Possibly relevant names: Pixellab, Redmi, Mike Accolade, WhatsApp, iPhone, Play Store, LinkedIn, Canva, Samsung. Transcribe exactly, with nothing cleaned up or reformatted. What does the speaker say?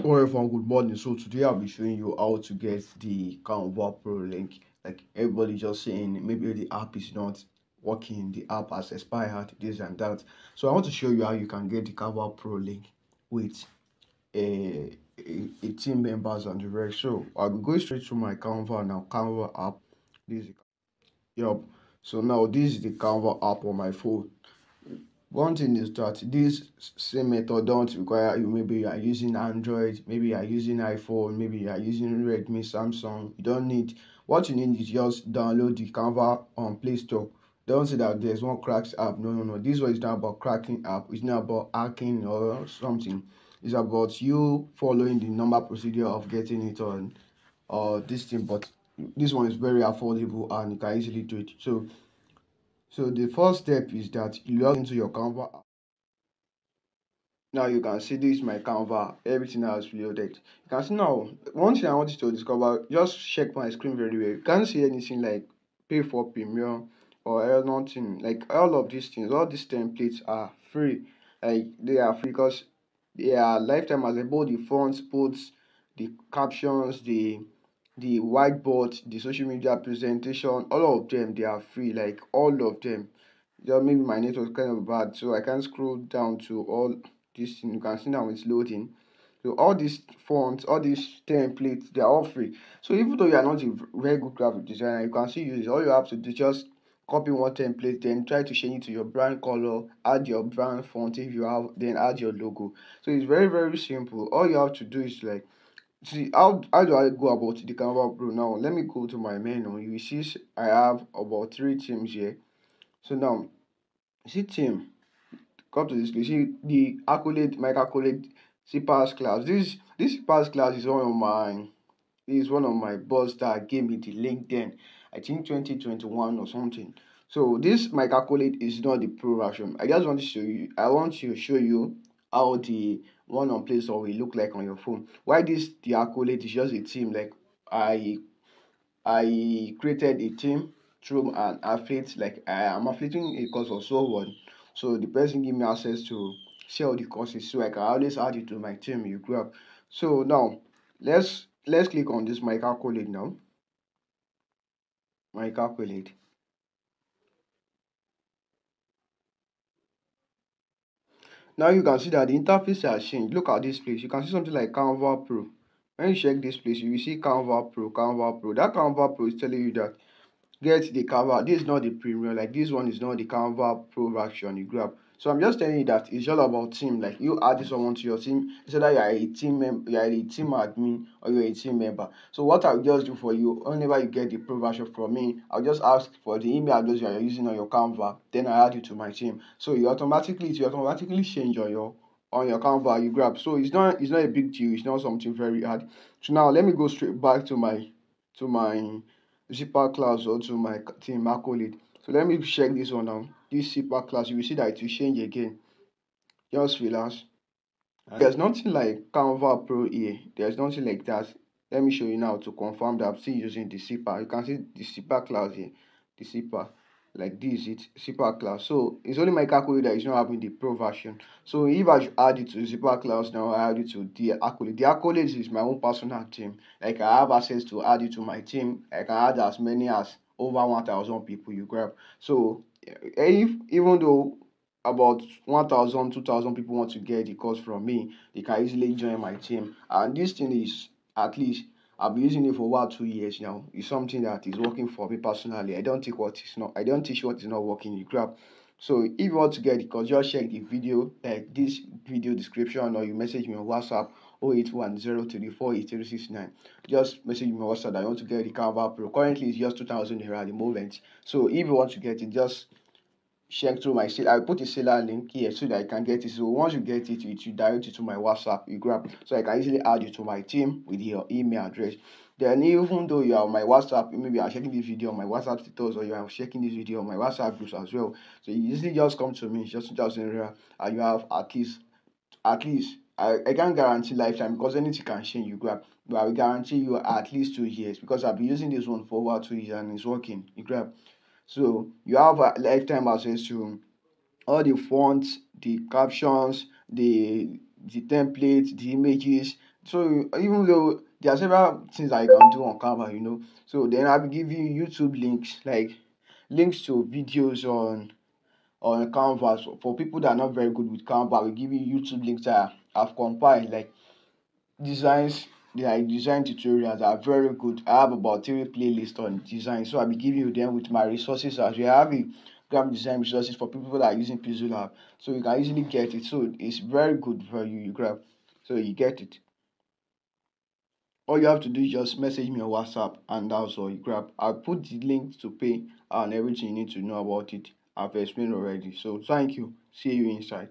Hello everyone, good morning. So today I'll be showing you how to get the Canva Pro link. Like everybody just saying maybe the app is not working, the app has expired, this and that. So I want to show you how you can get the Canva Pro link with a, a, a team members and the rest. So I'll be going straight to my Canva now, Canva app. This is, yep. So now this is the Canva app on my phone. One thing is that this same method don't require you. Maybe you are using Android, maybe you are using iPhone, maybe you are using Redmi, Samsung. You don't need, what you need is just download the Canva on Play Store. Don't say that there's one cracked app. No, no, no. This one is not about cracking app. It's not about hacking or something. It's about you following the normal procedure of getting it on uh, this thing. But this one is very affordable and you can easily do it. So. So the first step is that you log into your Canva app. Now you can see this is my Canva, everything has reloaded. You can see now, one thing I wanted to discover, just check my screen very well. You can't see anything like pay for premium or nothing. Like all of these things, all these templates are free. Like they are free because they are lifetime as both the fonts, posts, the captions, the the whiteboard, the social media presentation, all of them, they are free, like all of them. Just maybe my network kind of bad, so I can scroll down to all this thing. You can see now it's loading. So all these fonts, all these templates, they are all free. So even though you are not a very good graphic designer, you can see you all you have to do just copy one template, then try to change it to your brand color, add your brand font if you have, then add your logo. So it's very very simple. All you have to do is like, see how, how do I go about the Canva Pro now? Let me go to my menu. You see I have about three teams here. So now see team. Come to this. You see the Accolade, Mike Accolade, see pass class. This this pass class is one of my is one of my boss that gave me the LinkedIn. I think twenty twenty-one or something. So this Mike Accolade is not the pro version. I just want to show you. I want to show you how the one on Play Store will look like on your phone. Why this the Accolade is just a team. Like I I created a team through an affiliate, like I am affiliating a course or so on. So the person give me access to sell the courses, so I can always add it to my team. You grab. So now let's let's click on this Mike Accolade now. Mike Accolade. Now you can see that the interface has changed. Look at this place. You can see something like Canva Pro. When you check this place, you will see Canva Pro, Canva Pro. That Canva Pro is telling you that get the Canva. This is not the premium. Like this one is not the Canva Pro version you grab. So I'm just telling you that it's all about team. Like you add someone to your team. So that you are a team member, you are a team admin, or you are a team member. So what I'll just do for you, whenever you get the pro version from me, I'll just ask for the email address you are using on your Canva. Then I add you to my team. So you automatically, you automatically change on your on your Canva you grab. So it's not it's not a big deal. It's not something very hard. So now let me go straight back to my to my zipper class or to my team Accolade. So let me check this one now. This zipper class, you will see that it will change again. Just relax. There's nothing like Canva Pro here. There's nothing like that. Let me show you now to confirm that I'm still using the zipper. You can see the zipper class here. The zipper, like this, it's zipper class. So it's only my Accolade that is not having the pro version. So if I should add it to zipper class now, I add it to the Accolade. The Accolade is my own personal team. Like I have access to add it to my team. I can add as many as over one thousand people you grab. So if even though about one thousand, two thousand people want to get the course from me, they can easily join my team. And this thing is, at least I've been using it for about two years now. It's something that is working for me personally. I don't take what is not, I don't teach what is not working you grab. So if you want to get the course, just check the video, like this video description, or you message me on WhatsApp zero eight one zero three four eight zero six nine. Just message me on WhatsApp that I want to get the Canva Pro. Currently it's just two thousand naira at the moment. So if you want to get it, just check through my sale. I put a seller link here so that I can get it. So once you get it, it will direct you to my WhatsApp you grab. So I can easily add you to my team with your email address. Then even though you are on my WhatsApp, maybe you are checking this video on my WhatsApp status, or you are checking this video on my WhatsApp groups as well. So you easily just come to me, it's just two thousand naira, and you have at least at least I, I can't guarantee lifetime because anything can change you grab, but I will guarantee you at least two years because I've been using this one for over two years and it's working. You grab, so you have a lifetime access to all the fonts, the captions, the the templates, the images, So even though there are several things that you can do on Canva, you know, so then I'll be giving you YouTube links, like links to videos on on Canva. So for people that are not very good with Canva, I will give you YouTube links that I've compiled, like designs, like design tutorials that are very good. I have about three playlists on design, so I'll be giving you them with my resources as we have it. Graphic design resources for people that are using Pixellab, so you can easily get it. So it's very good for you. You grab, so you get it. All you have to do is just message me on WhatsApp, and that's all you grab. I'll put the links to pay and everything you need to know about it. I've explained already. So thank you. See you inside.